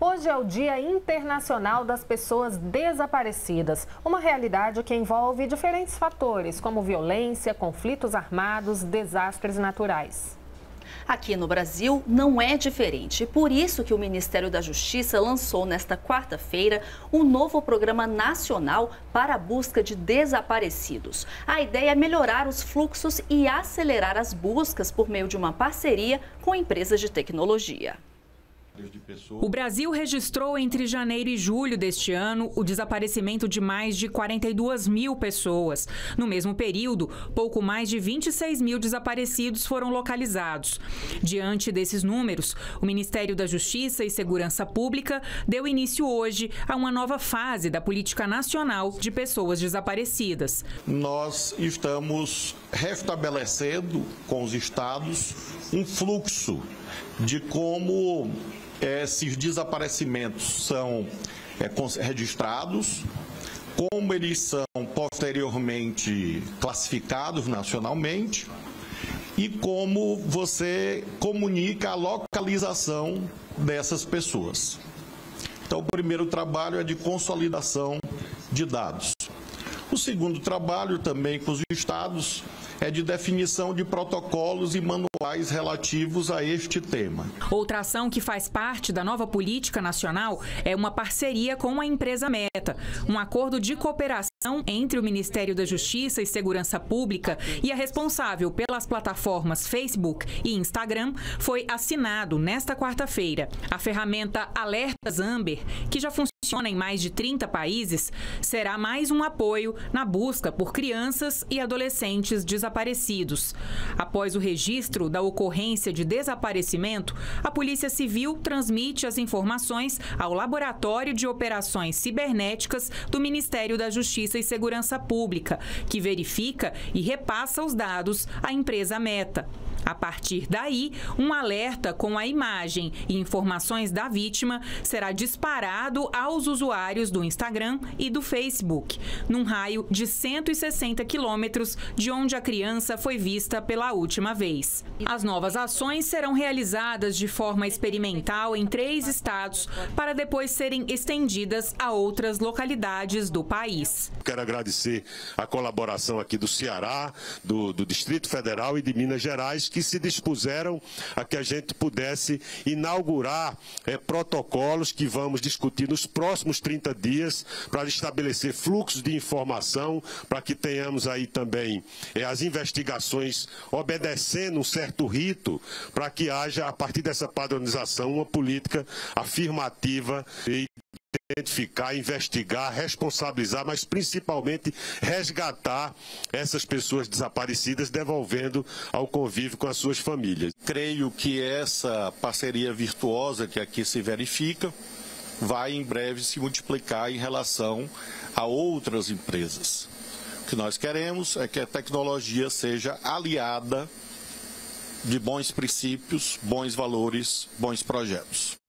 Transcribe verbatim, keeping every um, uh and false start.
Hoje é o Dia Internacional das Pessoas Desaparecidas, uma realidade que envolve diferentes fatores, como violência, conflitos armados, desastres naturais. Aqui no Brasil não é diferente, por isso que o Ministério da Justiça lançou nesta quarta-feira um novo Programa Nacional para a Busca de Desaparecidos. A ideia é melhorar os fluxos e acelerar as buscas por meio de uma parceria com empresas de tecnologia. O Brasil registrou entre janeiro e julho deste ano o desaparecimento de mais de quarenta e duas mil pessoas. No mesmo período, pouco mais de vinte e seis mil desaparecidos foram localizados. Diante desses números, o Ministério da Justiça e Segurança Pública deu início hoje a uma nova fase da Política Nacional de Pessoas Desaparecidas. Nós estamos restabelecendo com os estados um fluxo de como esses desaparecimentos são registrados, como eles são posteriormente classificados nacionalmente e como você comunica a localização dessas pessoas. Então, o primeiro trabalho é de consolidação de dados. O segundo trabalho, também com os estados, é de definição de protocolos e manuais relativos a este tema. Outra ação que faz parte da nova política nacional é uma parceria com a empresa Meta, um acordo de cooperação entre o Ministério da Justiça e Segurança Pública e a responsável pelas plataformas Facebook e Instagram foi assinado nesta quarta-feira. A ferramenta Alertas Amber, que já funciona em mais de trinta países, será mais um apoio na busca por crianças e adolescentes desaparecidos. Após o registro da ocorrência de desaparecimento, a Polícia Civil transmite as informações ao Laboratório de Operações Cibernéticas do Ministério da Justiça e Segurança Pública, que verifica e repassa os dados à empresa Meta. A partir daí, um alerta com a imagem e informações da vítima será disparado aos usuários do Instagram e do Facebook, num raio de cento e sessenta quilômetros de onde a criança foi vista pela última vez. As novas ações serão realizadas de forma experimental em três estados, para depois serem estendidas a outras localidades do país. Quero agradecer a colaboração aqui do Ceará, do, do Distrito Federal e de Minas Gerais, que se dispuseram a que a gente pudesse inaugurar é, protocolos que vamos discutir nos próximos trinta dias para estabelecer fluxos de informação, para que tenhamos aí também é, as investigações obedecendo um certo rito, para que haja, a partir dessa padronização, uma política afirmativa e identificar, investigar, responsabilizar, mas principalmente resgatar essas pessoas desaparecidas, devolvendo ao convívio com as suas famílias. Creio que essa parceria virtuosa que aqui se verifica vai em breve se multiplicar em relação a outras empresas. O que nós queremos é que a tecnologia seja aliada de bons princípios, bons valores, bons projetos.